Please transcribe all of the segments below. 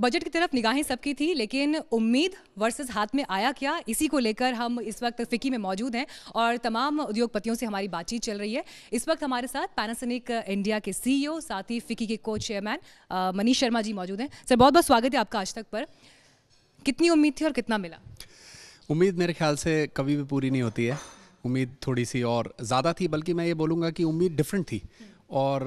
Budget की तरफ निगाहें सबकी थी, लेकिन उम्मीद वर्सेस हाथ में आया क्या, इसी को लेकर हम इस वक्त फिक्की में मौजूद हैं और तमाम उद्योगपतियों से हमारी बातचीत चल रही है। इस वक्त हमारे साथ पैनासोनिक इंडिया के CEO साथ ही फिक्की के को चेयरमैन मनीष शर्मा जी मौजूद हैं। सर, बहुत बहुत स्वागत है आपका आज तक पर। कितनी उम्मीद थी और कितना मिला? उम्मीद मेरे ख्याल से कभी भी पूरी नहीं होती है, उम्मीद थोड़ी सी और ज़्यादा थी, बल्कि मैं ये बोलूँगा कि उम्मीद डिफरेंट थी। और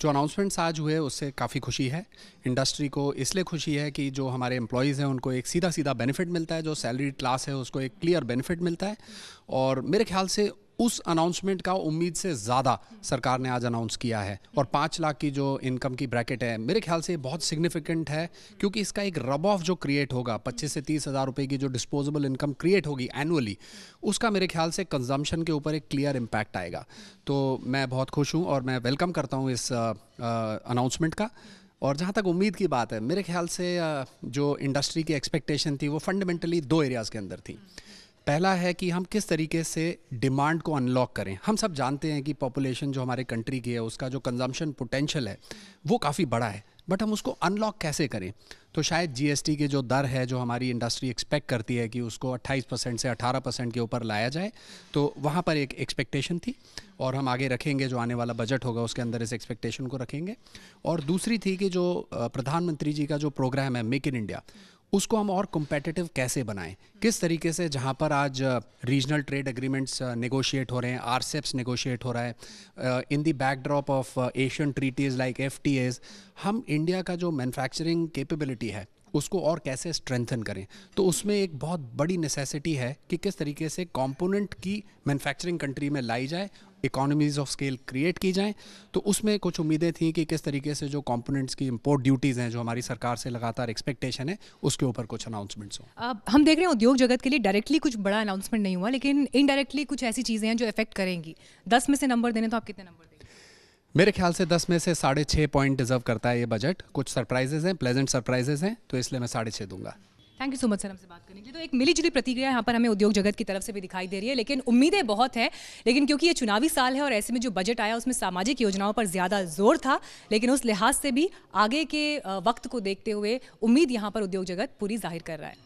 जो अनाउंसमेंट्स आज हुए उससे काफ़ी खुशी है, इंडस्ट्री को इसलिए खुशी है कि जो हमारे एम्प्लॉयज़ हैं उनको एक सीधा बेनिफिट मिलता है, जो सैलरीड क्लास है उसको एक क्लियर बेनिफिट मिलता है। और मेरे ख्याल से उस अनाउंसमेंट का उम्मीद से ज़्यादा सरकार ने आज अनाउंस किया है। और 5 लाख की जो इनकम की ब्रैकेट है मेरे ख्याल से बहुत सिग्निफिकेंट है, क्योंकि इसका एक रब ऑफ जो क्रिएट होगा 25 से 30 हज़ार रुपये की जो डिस्पोजेबल इनकम क्रिएट होगी एनुअली, उसका मेरे ख्याल से कंजम्पशन के ऊपर एक क्लियर इम्पैक्ट आएगा। तो मैं बहुत खुश हूँ और मैं वेलकम करता हूँ इस अनाउंसमेंट का। और जहाँ तक उम्मीद की बात है, मेरे ख्याल से जो इंडस्ट्री की एक्सपेक्टेशन थी वो फंडामेंटली 2 एरियाज़ के अंदर थी। पहला है कि हम किस तरीके से डिमांड को अनलॉक करें। हम सब जानते हैं कि पॉपुलेशन जो हमारे कंट्री की है उसका जो कंजम्पशन पोटेंशियल है वो काफ़ी बड़ा है, बट हम उसको अनलॉक कैसे करें। तो शायद GST की जो दर है जो हमारी इंडस्ट्री एक्सपेक्ट करती है कि उसको 28% से 18% के ऊपर लाया जाए, तो वहाँ पर एक एक्सपेक्टेशन थी और हम आगे रखेंगे, जो आने वाला बजट होगा उसके अंदर इस एक्सपेक्टेशन को रखेंगे। और दूसरी थी कि जो प्रधानमंत्री जी का जो प्रोग्राम है मेक इन इंडिया, उसको हम और कॉम्पिटिटिव कैसे बनाएं, किस तरीके से। जहां पर आज रीजनल ट्रेड एग्रीमेंट्स नेगोशिएट हो रहे हैं, RCEPs नेगोशिएट हो रहा है, in the backdrop of Asian treaties like FTAs, हम इंडिया का जो मैन्युफैक्चरिंग कैपेबिलिटी है उसको और कैसे स्ट्रेंथन करें। तो उसमें एक बहुत बड़ी नेसेसिटी है कि किस तरीके से कॉम्पोनेंट की मैन्युफैक्चरिंग कंट्री में लाई जाए, इकोनॉमीज़ ऑफ स्केल क्रिएट की जाएँ। तो उसमें कुछ उम्मीदें थी कि किस तरीके से जो कंपोनेंट्स की इंपोर्ट ड्यूटीज़ हैं जो हमारी सरकार से लगातार एक्सपेक्टेशन है उसके ऊपर कुछ अनाउंसमेंट्स हों। हम देख रहे हैं उद्योग जगत के लिए डायरेक्टली कुछ बड़ा अनाउंसमेंट नहीं हुआ, लेकिन इनडायरेक्टली कुछ ऐसी चीज़ें हैं जो इफेक्ट करेंगी। 10 में से नंबर देने तो आप कितने नंबर? मेरे ख्याल से 10 में से 6.5 पॉइंट डिजर्व करता है ये बजट। कुछ सरप्राइजेज हैं, प्लेजेंट सरप्राइजेज हैं, तो इसलिए मैं 6.5 दूंगा। Thank you so much sir हमसे बात करने के लिए। तो एक मिली जुली प्रतिक्रिया यहाँ पर हमें उद्योग जगत की तरफ से भी दिखाई दे रही है, लेकिन उम्मीदें बहुत हैं। लेकिन क्योंकि ये चुनावी साल है और ऐसे में जो बजट आया उसमें सामाजिक योजनाओं पर ज़्यादा जोर था, लेकिन उस लिहाज से भी आगे के वक्त को देखते हुए उम्मीद यहाँ पर उद्योग जगत पूरी जाहिर कर रहा है।